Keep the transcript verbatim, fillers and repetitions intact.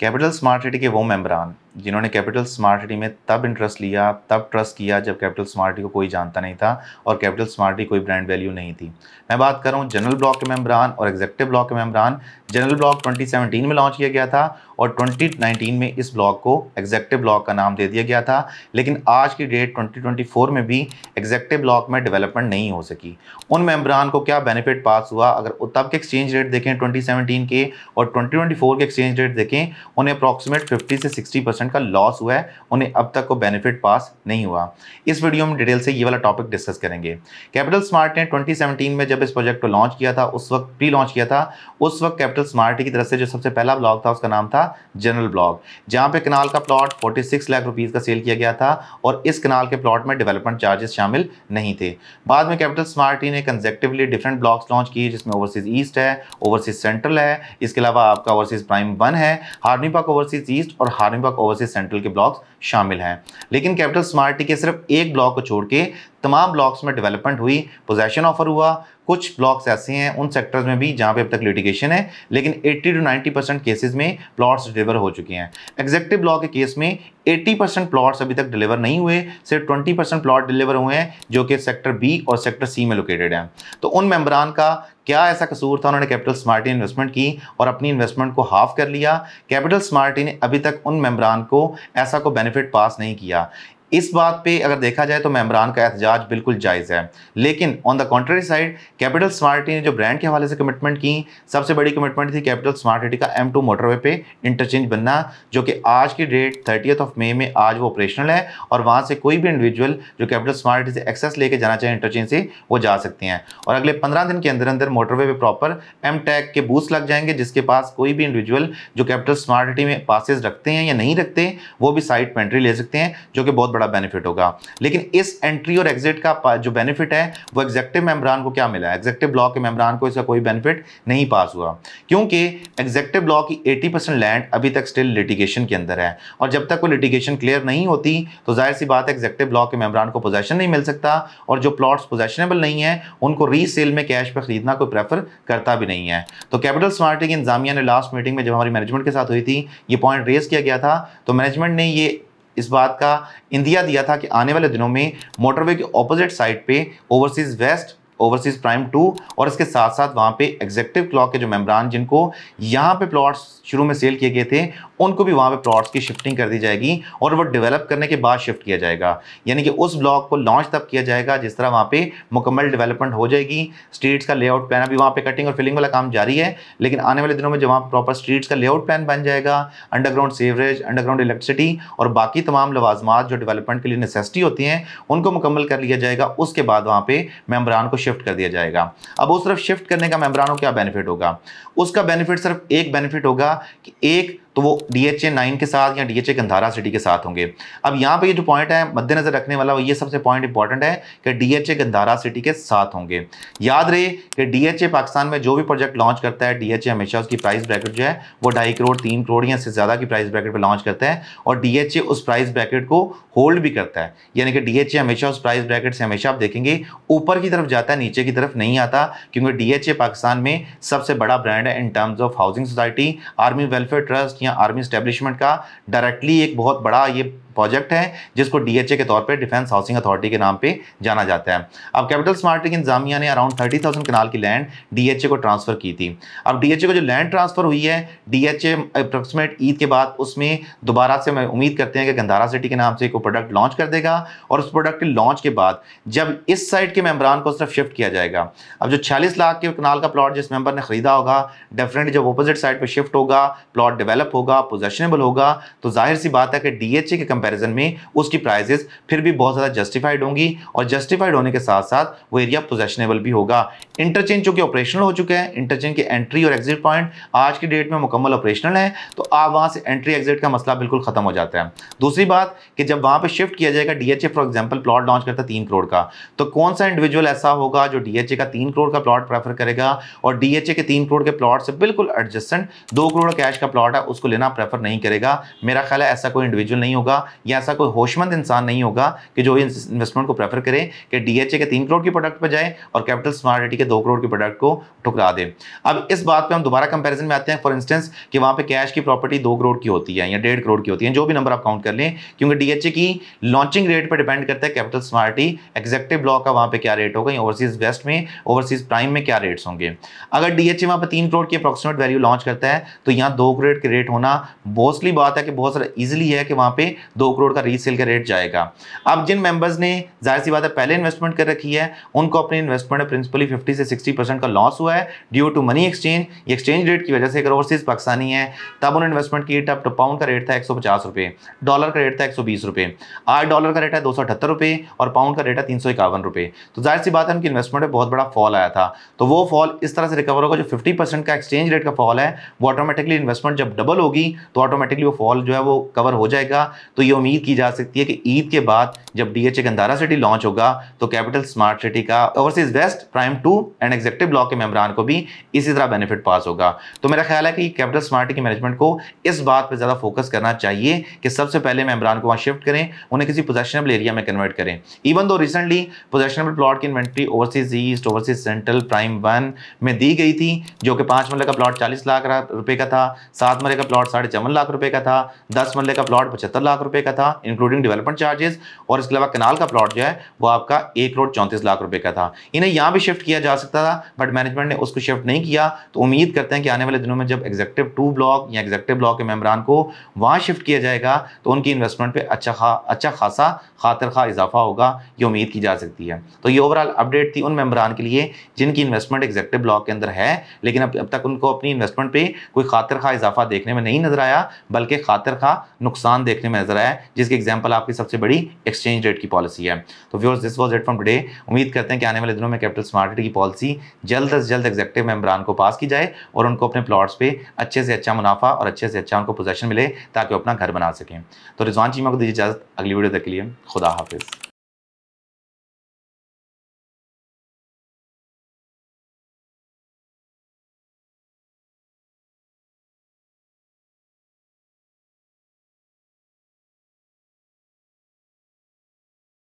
Capital smart city के वो मेम्बरान जिन्होंने कैपिटल स्मार्ट सिटी में तब इंटरेस्ट लिया, तब ट्रस्ट किया जब कैपिटल स्मार्ट सिटी को कोई जानता नहीं था और कैपिटल स्मार्ट सिटी कोई ब्रांड वैल्यू नहीं थी। मैं बात कर रहा हूँ जनरल ब्लॉक के मेम्बरान और एग्जेक्टिव ब्लॉक के मेम्बरान। जनरल ब्लॉक दो हज़ार सत्रह में लॉन्च किया गया था और दो हज़ार उन्नीस में इस ब्लॉक को एग्जेक्टिव ब्लॉक का नाम दे दिया गया था, लेकिन आज की डेट दो हज़ार चौबीस में भी एग्जेक्टिव ब्लॉक में डेवलपमेंट नहीं हो सकी। उन मेम्बरान को क्या बेनिफिट पास हुआ, अगर तब के एक्सचेंज रेट देखें दो हज़ार सत्रह के और दो हज़ार चौबीस के एक्सचेंज रेट देखें, उन्हें अप्रॉक्सीमेट पचास से साठ परसेंट का लॉस हुआ है, उन्हें अब तक को बेनिफिट पास नहीं हुआ। इस वीडियो में डिटेल से ये वाला टॉपिक डिस्कस करेंगे। कैपिटल स्मार्ट ने दो हज़ार सत्रह में जब इस प्रोजेक्ट को लॉन्च किया था, उस वक्त प्री लॉन्च किया था, उस वक्त कैपिटल स्मार्ट की तरफ से जो सबसे पहला ब्लॉक था उसका नाम था जनरल ब्लॉक, जहां पे कनाल का प्लॉट छियालीस लाख रुपीस का सेल किया गया था और इस कनाल के प्लॉट में डेवलपमेंट चार्जेस शामिल नहीं थे। बाद में कैपिटल स्मार्ट ने कंसेक्टिवली डिफरेंट ब्लॉक्स लॉन्च किए जिसमें ओवरसीज ईस्ट है, ओवरसीज सेंट्रल है, इसके अलावा आपका ओवरसीज प्राइम वन है, हार्मी पार्क ओवरसीज ईस्ट और हार्मी पार्क ओवरसीज सेंट्रल के ब्लॉक्स शामिल हैं। लेकिन कैपिटल स्मार्ट के सिर्फ एक ब्लॉक को छोड़ के तमाम ब्लॉक्स में डेवलपमेंट हुई, पोजेशन ऑफर हुआ। कुछ ब्लॉक्स ऐसे हैं उन सेक्टर्स में भी जहां पे अब तक लिटिगेशन है, लेकिन अस्सी टू नब्बे परसेंट केसेस में प्लॉट्स डिलीवर हो चुके हैं। एग्जेक्टिव ब्लॉक के केस में अस्सी परसेंट प्लॉट्स अभी तक डिलीवर नहीं हुए, सिर्फ बीस परसेंट प्लॉट डिलीवर हुए हैं जो कि सेक्टर बी और सेक्टर सी में लोकेटेड हैं। तो उन मेम्बरान का क्या ऐसा कसूर था, उन्होंने कैपिटल स्मार्ट ने इन्वेस्टमेंट की और अपनी इन्वेस्टमेंट को हाफ कर लिया। कैपिटल स्मार्ट ने अभी तक उन मेम्बरान को ऐसा कोई बेनिफिट पास नहीं किया। इस बात पे अगर देखा जाए तो मेम्बरान का एहतजाज बिल्कुल जायज़ है, लेकिन on the contrary side capital smart city ने जो ब्रांड के हवाले से कमिटमेंट की, सबसे बड़ी कमिटमेंट थी कैपिटल स्मार्ट सिटी का एम टू मोटरवे पे इंटरचेंज बनना, जो कि आज की डेट थर्टियथ ऑफ मई में आज वो ऑपरेशनल है और वहाँ से कोई भी इंडिविजुअल जो कैपिटल स्मार्ट सिटी से एक्सेस लेके जाना चाहे इंटरचेंज से, वो जा सकते हैं। और अगले पंद्रह दिन के अंदर अंदर मोटरवे पर प्रॉपर एम टैग के बूथ लग जाएंगे, जिसके पास कोई भी इंडिविजुअल जो कैपिटल स्मार्ट सिटी में पासेज रखते हैं या नहीं रखते, वो भी साइड पे एंट्री ले सकते हैं, जो कि बहुत बड़ा बेनिफिट होगा। लेकिन इस एंट्री और एग्जिट का जो बेनिफिट है वो एग्जेक्टिव मेम्बरान को क्या मिला है? एग्जेक्टिव ब्लॉक के मेम्बरान को इसका कोई बेनिफिट नहीं पास हुआ, क्योंकि एग्जेक्टिव ब्लॉक की अस्सी परसेंट लैंड अभी तक स्टिल लिटिगेशन के अंदर है और जब तक वो लिटिगेशन क्लियर नहीं होती तो जाहिर सी बात है एग्जेक्टिव ब्लॉक के मेम्बरान को पोजेशन नहीं मिल सकता और जो प्लॉट्स पोजेशनेबल नहीं है उनको रीसेल में कैश पर खरीदना कोई प्रेफर करता भी नहीं है। तो कैपिटल स्मार्ट की इंतजामिया ने लास्ट मीटिंग में जब हमारी मैनेजमेंट के साथ हुई थी, ये पॉइंट रेज किया गया था, तो मैनेजमेंट ने ये इस बात का इंदिया दिया था कि आने वाले दिनों में मोटरवे के ऑपोजिट साइड पे overseas west, overseas prime two और इसके साथ साथ वहाँ पे एग्जेक्टिव ब्लॉक के जो मेम्बरान जिनको यहाँ पे प्लॉट्स शुरू में सेल किए गए थे, उनको भी वहाँ पे प्लॉट्स की शिफ्टिंग कर दी जाएगी और वो डेवलप करने के बाद शिफ्ट किया जाएगा। यानी कि उस ब्लॉक को लॉन्च तब किया जाएगा जिस तरह वहाँ पे मुकम्मल डेवलपमेंट हो जाएगी। स्ट्रीट्स का लेआउट प्लान अभी वहाँ पे कटिंग और फिलिंग वाला काम जारी है, लेकिन आने वाले दिनों में जब वहाँ प्रॉपर स्ट्रीट्स का लेआउट प्लान बन जाएगा, अंडरग्राउंड सीवरेज, अंडरग्राउंड इलेक्ट्रिसिटी और बाकी तमाम लवाजमात जो डेवलपमेंट के लिए नेसेसिटी होती हैं उनको मुकम्मल कर लिया जाएगा। उसके बाद वहाँ पर मेम्बरान को शिफ्ट कर दिया जाएगा। अब उस तरफ शिफ्ट करने का मेम्बरान को क्या बेनिफिट होगा? उसका बेनिफिट सिर्फ एक बेनिफिट होगा कि एक तो वो डीएचए नाइन के साथ या डीएचए गंधारा सिटी के साथ होंगे। अब यहाँ पे ये जो पॉइंट है मद्देनजर रखने वाला, वो ये सबसे पॉइंट इंपॉर्टेंट है कि डीएचए गंधारा सिटी के साथ होंगे। याद रहे कि डीएचए पाकिस्तान में जो भी प्रोजेक्ट लॉन्च करता है, डीएचए हमेशा उसकी प्राइस ब्रैकेट जो है वो ढाई करोड़ तीन करोड़ या इससे ज़्यादा की प्राइस ब्रैकेट पर लॉन्च करता है और डीएचए उस प्राइस ब्रैकेट को होल्ड भी करता है। यानी कि डीएचए हमेशा उस प्राइस ब्रैकेट से हमेशा आप देखेंगे ऊपर की तरफ जाता है, नीचे की तरफ नहीं आता, क्योंकि डीएचए पाकिस्तान में सबसे बड़ा ब्रांड है in terms of housing society, army welfare trust army establishment का डायरेक्टली एक बहुत बड़ा ये प्रोजेक्ट है जिसको डीएचए के तौर पे डिफेंस हाउसिंग अथॉरिटी के नाम पे जाना जाता है। अब कैपिटल स्मार्ट सिटी की इंतजामिया ने अराउंड तीस हज़ार कनाल की लैंड डीएचए को ट्रांसफर की थी। अब डीएचए को जो लैंड ट्रांसफर हुई है, डीएचए अप्रॉक्सीमेट ईद के बाद उसमें दोबारा से मैं उम्मीद करते हैं कि गंधारा सिटी के नाम से कोई प्रोडक्ट लॉन्च कर देगा और उस प्रोडक्ट के लॉन्च के बाद जब इस साइड के मेम्बरान को उस तरफ शिफ्ट किया जाएगा। अब जो छियालीस लाख के कनाल का प्लॉट जिस मेम्बर ने खरीदा होगा, डेफिनेटली जब अपोजिट साइड पर शिफ्ट होगा, प्लॉट डेवलप होगा, पोजेशनेबल होगा, तो जाहिर सी बात है कि डीएचए के कंपैरिजन में उसकी प्राइसेस फिर भी बहुत ज़्यादा जस्टिफाइड होंगी और जस्टिफाइड होने के साथ साथ वो एरिया पोजेशनेबल भी होगा। इंटरचेंज जो कि ऑपरेशनल हो चुके हैं, इंटरचेंज के एंट्री और एग्जिट पॉइंट आज की डेट में मुकम्मल ऑपरेशनल है, तो आप वहाँ से एंट्री एग्जिट का मसला बिल्कुल खत्म हो जाता है। दूसरी बात कि जब वहाँ पर शिफ्ट किया जाएगा, DHA for example plot launch करता है तीन करोड़ का, तो कौन सा इंडिविजुअल ऐसा होगा जो डीएचए का तीन करोड़ का प्लॉट प्रेफर करेगा और डीएचए के तीन करोड़ के प्लॉट से बिल्कुल एडजस्टेंट दो करोड़ कैश का प्लॉट है उसको लेना प्रेफर नहीं करेगा? मेरा ख्याल है ऐसा कोई इंडिविजुअल नहीं होगा। या ऐसा कोई होशमंद इंसान नहीं होगा कि जो इस इन्वेस्टमेंट को प्रेफर करें कि डीएचए के तीन करोड़ की प्रोडक्ट पर जाए और कैपिटल स्मार्ट सिटी के दो करोड़ की प्रोडक्ट को ठुकरा दें। अब इस बात पर हम दोबारा कंपेरिजन में आते हैं फॉर इंस्टेंस कि वहाँ पर कैश की प्रॉपर्टी दो करोड़ की होती है या डेढ़ करोड़ की होती है, जो भी नंबर आप काउंट कर लें, क्योंकि डीएचए की लॉन्चिंग रेट पर डिपेंड करता है capital smart city executive block का वहाँ पर क्या रेट होगा, ओवरसीज वेस्ट में ओवरसीज प्राइम में क्या रेट्स होंगे। अगर डीएचए वहाँ पर तीन करोड़ की अप्रॉक्सीमेट वैल्यू लॉन्च करता है तो यहाँ दो करोड़ के रेट होना मोस्टली बात है कि बहुत सारा इजीली है कि वहाँ पे दो करोड़ का रीसेल का रेट जाएगा। अब जिन मेंबर्स ने जाहिर सी बात है पहले इन्वेस्टमेंट कर रखी है उनको अपने इन्वेस्टमेंट में प्रिंसिपली फिफ्टी से सिक्सटी परसेंट का लॉस हुआ है ड्यू टू मनी एक्सचेंज, ये एक्सचेंज रेट की वजह से। अगर ओवरसीज पाकिस्तानी है तब उन्होंने इन्वेस्टमेंट की, तब तो पाउंड का रेट था एक सौ पचास रुपये, डॉलर का रेट था एक सौ बीस रुपये, आज डॉलर का रेट है दो सौ अठहत्तर रुपये और पाउंड का रेट है तीन सौ इक्यावन रुपये। तो जाहिर सी बात है उनकी इन्वेस्टमेंट में बहुत बड़ा फॉल आया था। तो वो फॉल इस तरह से रिकवर होगा, जो फिफ्टी परसेंट का एक्सचेंज रेट का फॉल है वो ऑटोमेटिकली इन्वेस्टमेंट जब डबल होगी तो ऑटोमेटिकली वो फॉल जो है वो कवर हो जाएगा। तो ये उम्मीद की जा सकती है कि ईद के बाद जब डीएचए गंधारा सिटी लॉन्च होगा तो कैपिटल स्मार्ट सिटी का overseas west prime two and executive block के मेंबरान को भी इसी तरह बेनिफिट पास होगा। तो मेरा ख्याल है कि कैपिटल स्मार्ट सिटी की मैनेजमेंट को इस बात पर ज़्यादा फोकस करना चाहिए कि सबसे पहले मेंबरान को वहाँ शिफ्ट करें, उन्हें किसी पोजेशनेबल एरिया में कन्वर्ट करें। Even though recently possessionable plot की inventory overseas east overseas central prime one में दी गई थी, जो कि पाँच मरले का प्लॉट चालीस लाख रुपये का था, सात मरले का प्लॉट साढ़े चौवन लाख रुपए का था, दस मरले का प्लॉट पचहत्तर लाख रुपए का था इंक्लूडिंग डेवलपमेंट चार्जेस, और इसके अलावा कनाल का प्लॉट जो है वो आपका एक करोड़ चौंतीस लाख रुपए का था। इन्हें यहाँ भी शिफ्ट किया जा सकता था बट मैनेजमेंट ने उसको शिफ्ट नहीं किया। तो उम्मीद करते हैं कि आने वाले दिनों में जब एग्जीक्यूटिव टू ब्लॉक या एग्जीक्यूटिव ब्लॉक के मेंबरान को वहाँ शिफ्ट किया जाएगा तो उनकी इन्वेस्टमेंट पर अच्छा खा अच्छा खासा खातर खा इजाफा होगा, ये उम्मीद की जा सकती है। तो ये ओवरऑल अपडेट थी उन मेंबरान के लिए जिनकी इन्वेस्टमेंट एग्जीक्यूटिव ब्लॉक के अंदर है, लेकिन अब अब तक उनको अपनी इन्वेस्टमेंट पर कोई खातर खा इजाफा देखने में नहीं नजर आया, बल्कि खातर खा नुकसान देखने में नजर आया, जिसकी एग्जांपल आपकी सबसे बड़ी एक्सचेंज रेट की पॉलिसी है। तो viewers this was it from today. उम्मीद करते हैं कि आने वाले दिनों में कैपिटल स्मार्ट सिटी की पॉलिसी जल्द से जल्द एग्जीक्यूटिव मेंबरान को पास की जाए और उनको अपने प्लॉट्स पे अच्छे से अच्छा मुनाफा और अच्छे से अच्छा उनको पोजीशन मिले ताकि वो अपना घर बना सकें। तो रिजवान चीमा को दीजिए इजाजत, अगली वीडियो तक के लिए खुदा हाफिज़।